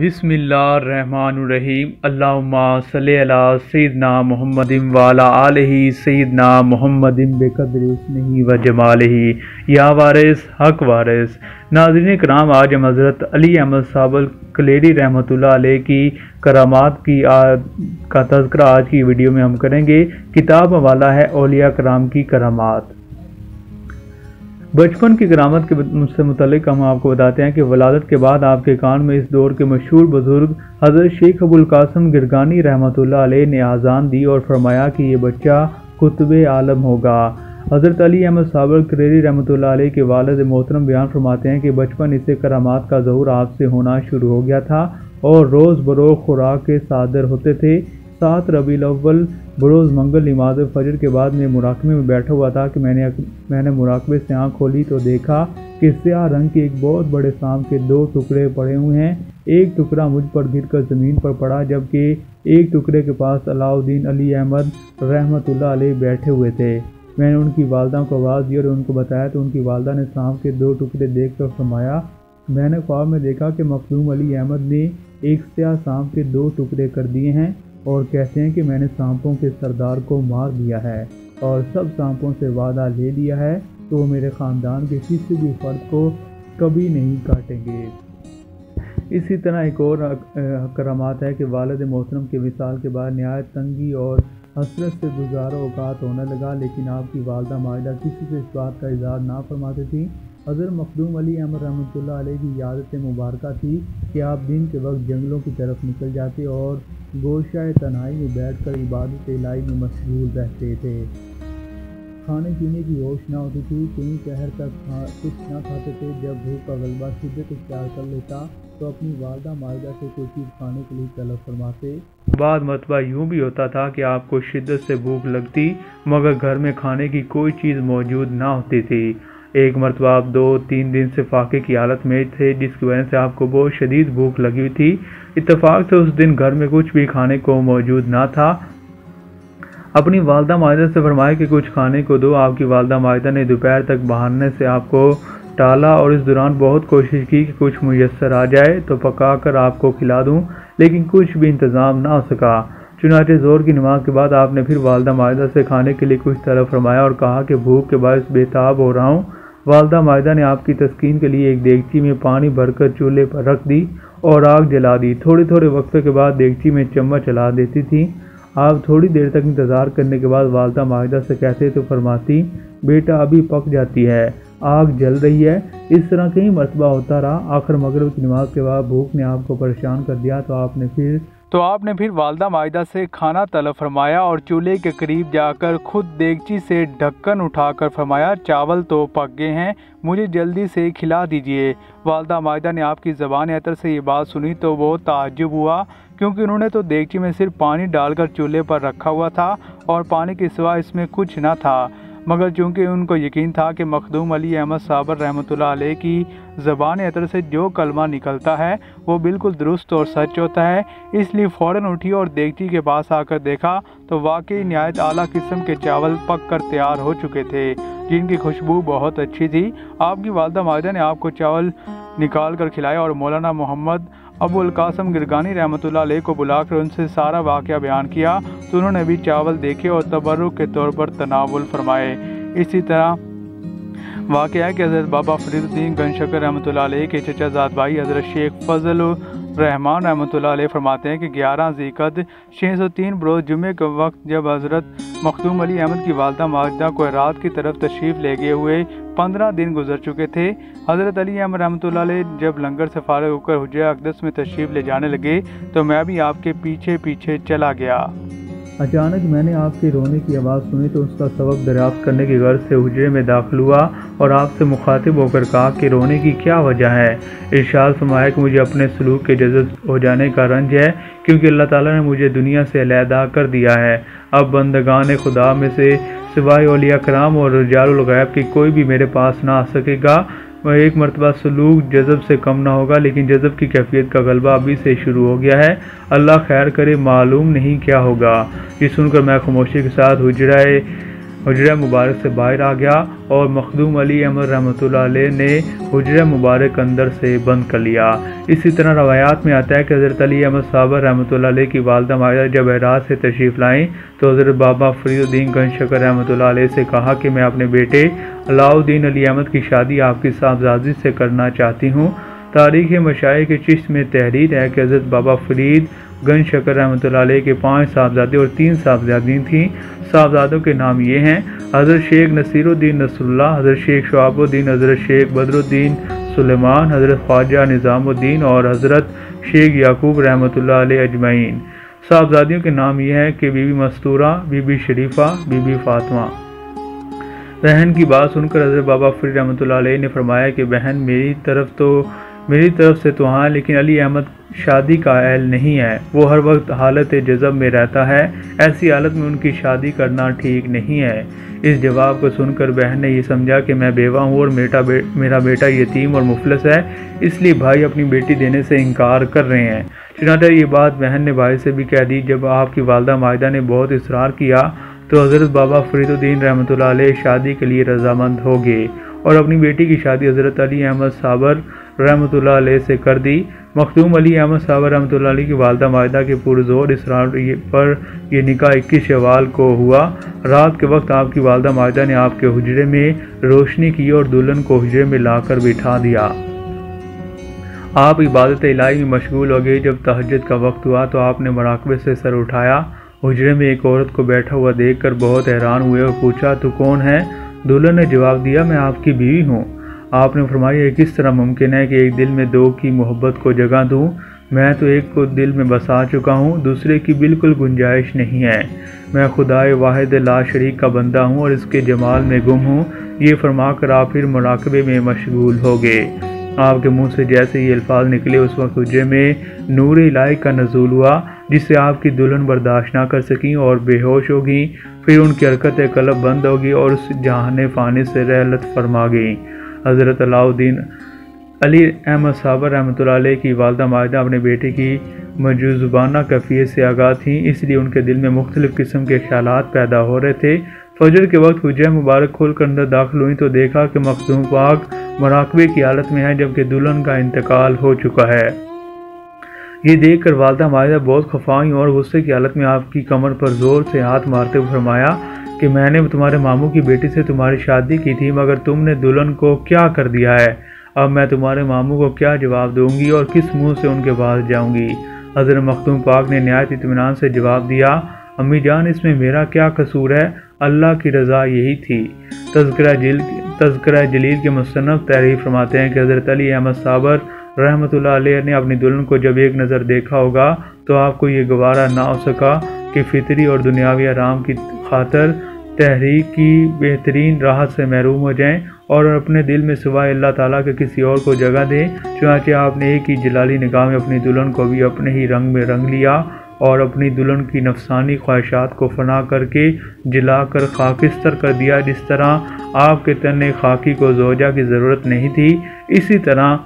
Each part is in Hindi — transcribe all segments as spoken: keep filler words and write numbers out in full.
बिस्मिल्लाहिर्रहमानुर्रहीम। अल्लाहुम्मा सल्ली अला सय्यदना मुहम्मदिन व अला आलिहि सय्यदना मुहम्मदिन बिक़द्रि इस्मिही व जमालिही या वारिस हक वारिस। नाज़रीन कराम, आज हम हज़रत अली अहमद साबिर कलियरी रहमतुल्लाह अलैह की करामात की आ, का तज़किरा आज की वीडियो में हम करेंगे। किताब हवाला है औलिया कराम की करामात। बचपन की करामत के मुझसे मुतलिक हम आपको बताते हैं कि वलादत के बाद आपके कान में इस दौर के मशहूर बुजुर्ग हज़रत शेख अबुल क़ासिम गुरगानी रहमतुल्लाह अलैह ने आज़ान दी और फरमाया कि ये बच्चा कुतुबे आलम होगा। हज़रत अली अहमद साबिर कलियरी रहमतुल्लाह अलैह के वालिद मोहतरम बयान फरमाते हैं कि बचपन इससे करामात का ज़हूर आपसे होना शुरू हो गया था और रोज़ बरोज़ खुराक के सादर होते थे। सात रबीउल अव्वल बरोज़ मंगल नमाज फजर के बाद मैं मुराकबे में बैठा हुआ था कि मैंने मैंने मुराकबे से आँख खोली तो देखा कि स्याह रंग के एक बहुत बड़े सांप के दो टुकड़े पड़े हुए हैं। एक टुकड़ा मुझ पर गिरकर ज़मीन पर पड़ा, जबकि एक टुकड़े के पास अलाउद्दीन अली अहमद रहमतुल्लाह अलैह बैठे हुए थे। मैंने उनकी वालदा को आवाज़ दी और उनको बताया तो उनकी वालदा ने सांप के दो टुकड़े देख कर फरमाया, मैंने ख्वाब में देखा कि मखदूम अली अहमद ने एक स्याह सांप के दो टुकड़े कर दिए हैं और कहते हैं कि मैंने सांपों के सरदार को मार दिया है और सब सांपों से वादा ले लिया है तो वो मेरे ख़ानदान के किसी भी फर्द को कभी नहीं काटेंगे। इसी तरह एक और करामात है कि वालिद मोहतरम के विसाल के बाद नहायत तंगी और हसरत से गुजारा औकात होने लगा, लेकिन आपकी वालदा माजिदा किसी से इस बात का इजहार ना फरमाती थी। हज़रत मखदूम अली अहमद रहमतुल्लाह अलैह की यादत मुबारक थी कि आप दिन के वक्त जंगलों की तरफ निकल जाते और गोशाए तन्हाई में बैठकर इबादत इलाही में मशगूल रहते थे। खाने पीने की होश ना होती थी, कई शहर तक खा कुछ ना खाते थे। जब भूख का गलबा शिद्दत इख्तियार कर लेता तो अपनी वालदा मालिदा से कोई चीज़ खाने के लिए तलब फरमाते। बाद मतबा यूँ भी होता था कि आपको शिद्दत से भूख लगती मगर घर में खाने की कोई चीज़ मौजूद ना होती थी। एक मरतबा आप दो तीन दिन से फाके की हालत में थे, जिसकी वजह से आपको बहुत शदीद भूख लगी हुई थी। इत्तेफाक से उस दिन घर में कुछ भी खाने को मौजूद ना था। अपनी वालदा माजिदा से फरमाया कि कुछ खाने को दो। आपकी वालदा माजिदा ने दोपहर तक बहाने से आपको टाला और इस दौरान बहुत कोशिश की कि कुछ मुयसर आ जाए तो पका कर आपको खिला दूँ, लेकिन कुछ भी इंतज़ाम ना हो सका। चुनाचे ज़ोर की नमाज के बाद आपने फिर वालदा माजिदा से खाने के लिए कुछ तलब फरमाया और कहा कि भूख के बायस बेताब हो रहा हूँ। वालदा माजिदा ने आपकी तस्कीन के लिए एक देगची में पानी भरकर चूल्हे पर रख दी और आग जला दी। थोड़े थोड़े वक्फे के बाद देगची में चम्मच चला देती थी। आप थोड़ी देर तक इंतज़ार करने के बाद वालदा माजिदा से कहते तो फरमाती, बेटा अभी पक जाती है, आग जल रही है। इस तरह कई मरतबा होता रहा। आखिर मगरिब की नमाज के बाद भूख ने आपको परेशान कर दिया तो आपने फिर तो आपने फिर वालदा माजिदा से खाना तलब फरमाया और चूल्हे के करीब जाकर खुद देगची से ढक्कन उठाकर फरमाया, चावल तो पक गए हैं, मुझे जल्दी से खिला दीजिए। वालदा माजिदा ने आपकी ज़बान अतर से ये बात सुनी तो वो ताज्जुब हुआ, क्योंकि उन्होंने तो देगची में सिर्फ पानी डालकर चूल्हे पर रखा हुआ था और पानी के सिवा इसमें कुछ न था। मगर चूँकि उनको यकीन था कि मखदूम अली अहमद साबिर रहमतुल्लाह अलैह की ज़बान अतर से जो कलमा निकलता है वो बिल्कुल दुरुस्त और सच होता है, इसलिए फ़ौरन उठी और देगची के पास आकर देखा तो वाकई नहायत आला किस्म के चावल पक कर तैयार हो चुके थे, जिनकी खुशबू बहुत अच्छी थी। आपकी वालदा माजिदा ने आपको चावल निकाल कर खिलाया और मौलाना मोहम्मद अबुल क़ासिम गुरगानी रहमतुल्लाह अलैह को बुलाकर उनसे सारा वाक़या बयान किया तो उन्होंने भी चावल देखे और तबरुक के तौर पर तनावुल फरमाए। इसी तरह वाक़या है कि हज़रत बाबा फ़रीदुद्दीन गंजशकर रहमतुल्लाह अलैह के चचाज़ाद भाई हज़रत शेख फजल रहमान रहमतुल्लाह अलैह फरमाते हैं कि ग्यारह ज़िलक़द छः सौ तीन बरोज़ जुमे के वक्त जब हज़रत मखदूम अली अहमद की वालदा माजिदा को रात की तरफ तशरीफ़ ले गए हुए पंद्रह दिन गुजर चुके थे, हज़रत अली अहमद रहमतुल्लाह अलैह जब लंगर से फारिग होकर हुज्जा अक़दस में तशरीफ़ ले जाने लगे तो मैं भी आपके पीछे पीछे चला गया। अचानक मैंने आपके रोने की आवाज़ सुनी तो उसका सबब दरियाफ्त करने की गर्ज से हुजरे में दाखिल हुआ और आपसे मुखातिब होकर कहा कि रोने की क्या वजह है। इरशाद फरमाया कि मुझे अपने सलूक के जज़ब हो जाने का रंज है, क्योंकि अल्लाह ताला ने मुझे दुनिया से अलहदा कर दिया है। अब बंदगान खुदा में से सिवाय औलिया कराम और रिजालुल ग़ैब की कोई भी मेरे पास ना आ सकेगा। एक मरतबा सलूक जज़ब से कम ना होगा, लेकिन जज़ब की कैफियत का गलबा अभी से शुरू हो गया है। अल्लाह खैर करे, मालूम नहीं क्या होगा। ये सुनकर मैं खामोशी के साथ हुजराए हुजरा मुबारक से बाहर आ गया और मखदूम अली अहमद रहमतुल्लाह अलैह ने हुजरा मुबारक अंदर से बंद कर लिया। इसी तरह रवायात में आता है कि हज़रत अली अहमद साबिर रहमतुल्लाह अलैह की वालदा मायरा जब एराज से तशरीफ़ लाएँ तो हज़रत बाबा फ़रीदुद्दीन गंजशकर रहमतुल्लाह अलैह से कहा कि मैं अपने बेटे अलाउद्दीन अली अहमद की शादी आपकी साहबजादी से करना चाहती हूँ। तारीख़ मशाइख़ के चिश्त में तहरीर है कि हज़रत बाबा फ़रीद गंजशकर रहमतुल्लाह अलैह के पाँच साहबजादे और तीन साहबजादी थीं। साहबजादों के नाम ये हैं हज़रत शेख नसीरुद्दीन नसरुल्लाह, हज़रत शेख शहाबुद्दीन, हज़रत शेख बद्रुद्दीन सुलेमान, हज़रत ख्वाजा निज़ामुद्दीन और हज़रत शेख याकूब रहमतुल्लाह अलैह अजमैन। साहबजादियों के नाम ये हैं कि बीबी मस्तूरा, बीबी शरीफ़ा, बीबी फ़ातिमा। बहन की बात सुनकर हज़रत बाबा फ़रीद रहमतुल्लाह अलैह ने फरमाया कि बहन मेरी तरफ तो मेरी तरफ से तो हाँ, लेकिन अली अहमद शादी का अहल नहीं है, वो हर वक्त हालत जज़ब में रहता है, ऐसी हालत में उनकी शादी करना ठीक नहीं है। इस जवाब को सुनकर बहन ने यह समझा कि मैं बेवा हूँ और मेरा बे, मेरा बेटा यतीम और मुफलिस है, इसलिए भाई अपनी बेटी देने से इनकार कर रहे हैं। चुनांचे ये बात बहन ने भाई से भी कह दी। जब आपकी वालदा माहिदा ने बहुत इसरार किया तो हज़रत बाबा फ़रीदुद्दीन रहमतुल्लाह अलैह शादी के लिए रजामंद हो गए और अपनी बेटी की शादी हज़रत अली अहमद साबिर रहमतुल्लाह अलैह से कर दी। मखदूम अली अहमद साबिर रहमतुल्लाह अलैह की वालदा माहिदा के पुरजोर इसरार पर यह निकाह इक्कीस शवाल को हुआ। रात के वक्त आपकी वालदा माहिदा ने आपके हुजरे में रोशनी की और दुल्हन को हुजरे में लाकर बिठा दिया। आप इबादत इलाही में मशगूल हो गए। जब तहज्जुद का वक्त हुआ तो आपने मराकबे से सर उठाया। हुजरे में एक औरत को बैठा हुआ देखकर बहुत हैरान हुए और पूछा, तू कौन है? दुल्हन ने जवाब दिया, मैं आपकी बीवी हूँ। आपने फरमाया, किस तरह मुमकिन है कि एक दिल में दो की मोहब्बत को जगह दूं? मैं तो एक को दिल में बसा चुका हूं, दूसरे की बिल्कुल गुंजाइश नहीं है। मैं खुदाए वाहिद ला शरीक का बंदा हूं और इसके जमाल में गुम हूं। ये फरमाकर आप फिर मुराकबे में मशगूल हो गए। आपके मुंह से जैसे ये अल्फाज निकले उस वक्त हुजरे में नूर इलाही का नजूल हुआ, जिससे आपकी दुल्हन बर्दाश्त ना कर सकी और बेहोश हो गई। फिर उनकी हरकत कलब बंद हो गई और उस जहान फ़ानी से रहलत फरमा गई। हज़रत अलाउद्दीन अली अहमद साबिर रहमतुल्लाह अलैह की वालदा माहिदा अपने बेटे की मौजूज़बाना कैफियत से आगाह थीं, इसलिए उनके दिल में मुख्तलिफ़ किस्म के ख्यालात पैदा हो रहे थे। फजर के वक्त हुजरा मुबारक खोल कर अंदर दाखिल हुई तो देखा कि मखदूम पाक मराकबे की हालत में है, जबकि दुल्हन का इंतकाल हो चुका है। ये देख कर वालदा माहिदा बहुत खफा हुई और गुस्से की हालत में आपकी कमर पर ज़ोर से हाथ मारते हुए फरमाया कि मैंने तुम्हारे मामू की बेटी से तुम्हारी शादी की थी, मगर तुमने दुल्हन को क्या कर दिया है? अब मैं तुम्हारे मामू को क्या जवाब दूंगी और किस मुंह से उनके पास जाऊंगी? हज़रत मखदूम पाक ने नहायत इत्मीनान से जवाब दिया, अम्मी जान, इसमें मेरा क्या कसूर है? अल्लाह की रज़ा यही थी। तज़किरा जिल तज़किरा जलील के मुसन्निफ़ तहरीर फरमाते हैं कि हज़रत अली अहमद साबिर रहमतुल्लाह अलैह ने अपनी दुल्हन को जब एक नज़र देखा होगा तो आपको ये गवारा ना हो सका कि फ़ितरी और दुनियावी आराम की खातर तहरीक की बेहतरीन राहत से महरूम हो जाएं और अपने दिल में सिवाय अल्लाह ताला के किसी और को जगह दें। चुनांचे आपने एक ही जलाली निगाह में अपनी दुल्हन को भी अपने ही रंग में रंग लिया और अपनी दुल्हन की नफसानी ख्वाहिशात को फना करके जला कर खाकिस्तर कर दिया। जिस तरह आपके तन खाकी को जोजा की ज़रूरत नहीं थी, इसी तरह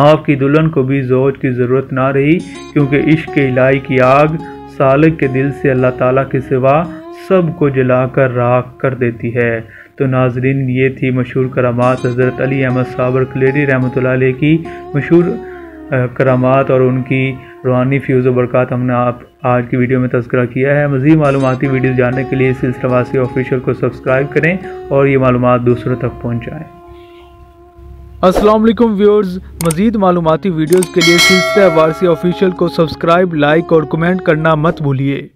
आपकी दुल्हन को भी जोज की ज़रूरत ना रही, क्योंकि इश्क इलाही की आग सालिक के दिल से अल्लाह ताला के सिवा सब को जलाकर राख कर देती है। तो नाजरीन, ये थी मशहूर करामात हज़रत अली अहमद साबिर कलियरी रहमतुल्लाह अलैह की मशहूर करामात और उनकी रूहानी फ्यूज़ व बरक़ात हमने आप आज की वीडियो में तज़किरा किया है। मज़ीद मालूमाती वीडियो जानने के लिए सिलसिलावासी ऑफिशियल को सब्सक्राइब करें और ये मालूमात दूसरों तक पहुँचाएँ। अस्सलाम वालेकुम व्यूअर्स, मज़ीद मालूमाती वीडियोज़ के लिए सिलसिलावासी ऑफिशियल को सब्सक्राइब, लाइक और कमेंट करना मत भूलिए।